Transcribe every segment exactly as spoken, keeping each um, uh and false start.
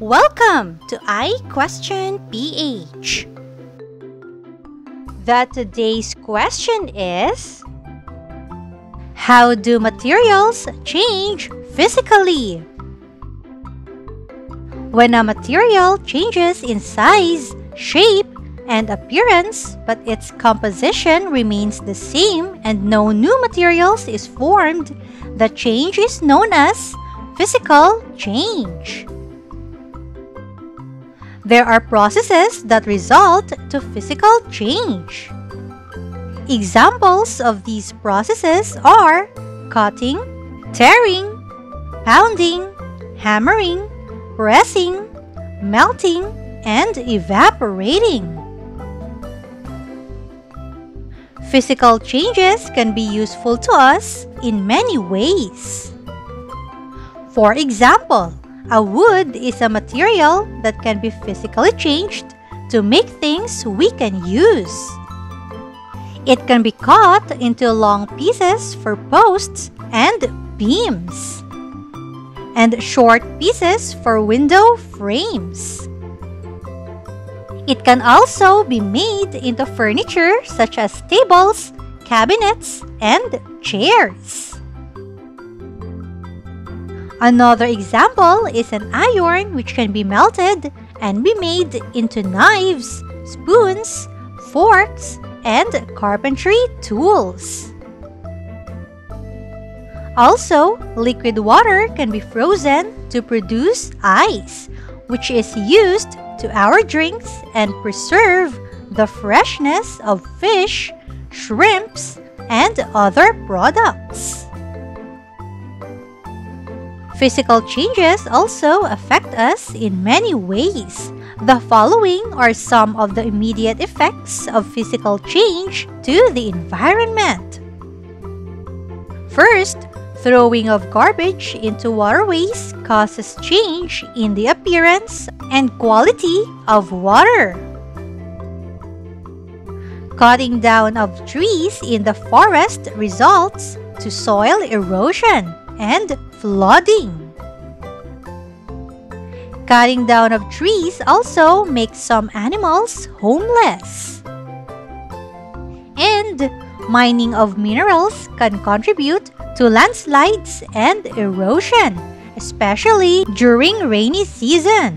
Welcome to iQuestion P H. The today's question is, how do materials change physically? When a material changes in size, shape, and appearance, but its composition remains the same and no new materials is formed, the change is known as physical change. There are processes that result to physical change. Examples of these processes are cutting, tearing, pounding, hammering, pressing, melting, and evaporating. Physical changes can be useful to us in many ways. For example, a wood is a material that can be physically changed to make things we can use. It can be cut into long pieces for posts and beams, and short pieces for window frames. It can also be made into furniture such as tables, cabinets, and chairs. Another example is an iron, which can be melted and be made into knives, spoons, forks, and carpentry tools. Also, liquid water can be frozen to produce ice, which is used to our drinks and preserve the freshness of fish, shrimps, and other products. Physical changes also affect us in many ways. The following are some of the immediate effects of physical change to the environment. First, throwing of garbage into waterways causes change in the appearance and quality of water. Cutting down of trees in the forest results to soil erosion and flooding. Cutting down of trees also makes some animals homeless. And mining of minerals can contribute to landslides and erosion, especially during rainy season.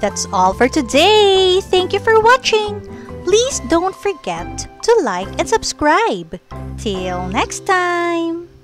That's all for today. Thank you for watching. Please don't forget to like and subscribe. Till next time!